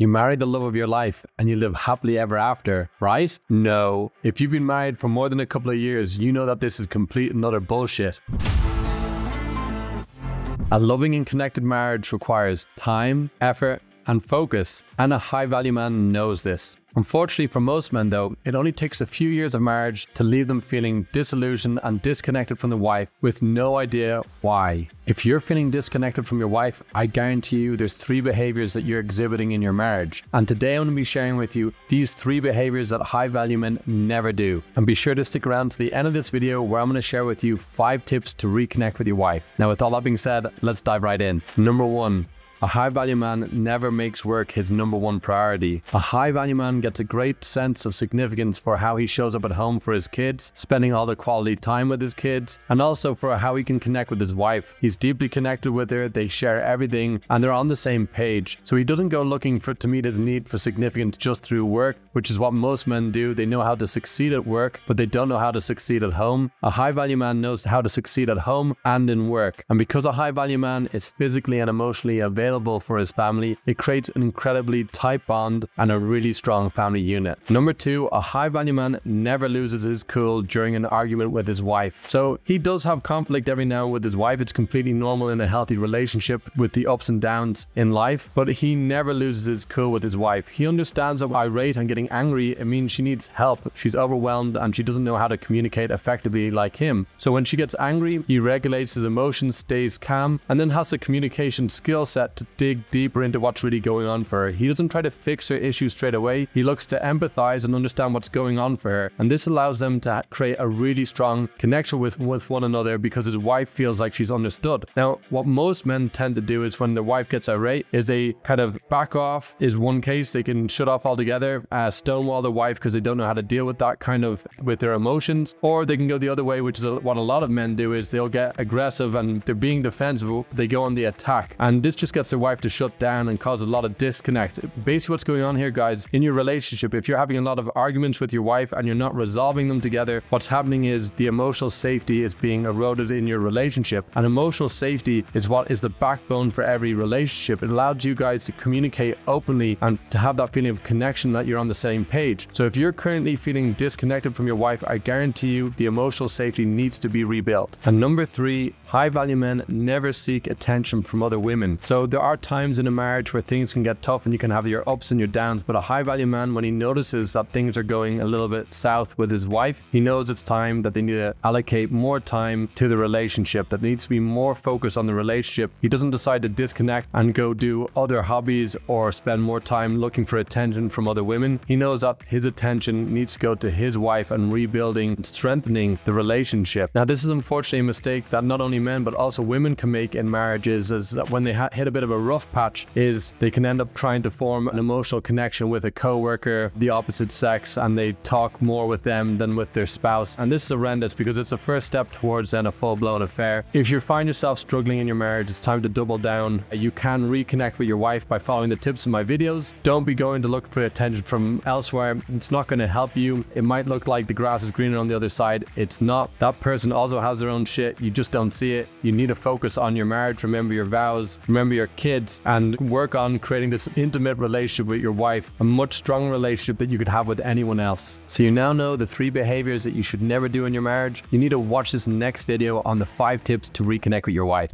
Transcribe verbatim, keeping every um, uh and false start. You marry the love of your life and you live happily ever after, right? No. If you've been married for more than a couple of years, you know that this is complete and utter bullshit. A loving and connected marriage requires time, effort, and focus, and a high-value man knows this. Unfortunately for most men though, it only takes a few years of marriage to leave them feeling disillusioned and disconnected from the wife with no idea why. If you're feeling disconnected from your wife, I guarantee you there's three behaviors that you're exhibiting in your marriage. And today I'm going to be sharing with you these three behaviors that high value men never do. And be sure to stick around to the end of this video where I'm going to share with you five tips to reconnect with your wife. Now with all that being said, let's dive right in. Number one. A high-value man never makes work his number one priority. A high-value man gets a great sense of significance for how he shows up at home for his kids, spending all the quality time with his kids, and also for how he can connect with his wife. He's deeply connected with her, they share everything, and they're on the same page. So he doesn't go looking for to meet his need for significance just through work, which is what most men do. They know how to succeed at work, but they don't know how to succeed at home. A high-value man knows how to succeed at home and in work. And because a high-value man is physically and emotionally available, Available for his family, it creates an incredibly tight bond and a really strong family unit. Number two, a high value man never loses his cool during an argument with his wife. So he does have conflict every now with his wife. It's completely normal in a healthy relationship with the ups and downs in life, but he never loses his cool with his wife. He understands that irate and getting angry, it means she needs help. She's overwhelmed and she doesn't know how to communicate effectively like him. So when she gets angry, he regulates his emotions, stays calm, and then has a communication skill set to dig deeper into what's really going on for her. He doesn't try to fix her issue straight away. He looks to empathize and understand what's going on for her. And this allows them to create a really strong connection with, with one another because his wife feels like she's understood. Now, what most men tend to do is when their wife gets irate is they kind of back off. Is one case they can shut off altogether, uh, stonewall their wife because they don't know how to deal with that kind of, with their emotions. Or they can go the other way, which is what a lot of men do is they'll get aggressive and they're being defensive. They go on the attack. And this just gets their wife to shut down and cause a lot of disconnect. Basically what's going on here, guys, in your relationship, if you're having a lot of arguments with your wife and you're not resolving them together, what's happening is the emotional safety is being eroded in your relationship. And emotional safety is what is the backbone for every relationship. It allows you guys to communicate openly and to have that feeling of connection that you're on the same page. So if you're currently feeling disconnected from your wife, I guarantee you the emotional safety needs to be rebuilt. And number three, high value men never seek attention from other women. So there are times in a marriage where things can get tough and you can have your ups and your downs, but a high value man, when he notices that things are going a little bit south with his wife, he knows it's time that they need to allocate more time to the relationship. That needs to be more focus on the relationship. He doesn't decide to disconnect and go do other hobbies or spend more time looking for attention from other women. He knows that his attention needs to go to his wife and rebuilding and strengthening the relationship. Now, this is unfortunately a mistake that not only men, but also women can make in marriages, is that when they hit a bit of a rough patch is they can end up trying to form an emotional connection with a co-worker, the opposite sex, and they talk more with them than with their spouse. And this is horrendous because it's the first step towards then a full-blown affair. If you find yourself struggling in your marriage, it's time to double down. You can reconnect with your wife by following the tips in my videos. Don't be going to look for attention from elsewhere. It's not going to help you. It might look like the grass is greener on the other side. It's not. That person also has their own shit. You just don't see it. You need to focus on your marriage. Remember your vows. Remember your kids and work on creating this intimate relationship with your wife, a much stronger relationship that you could have with anyone else. So you now know the three behaviors that you should never do in your marriage. You need to watch this next video on the five tips to reconnect with your wife.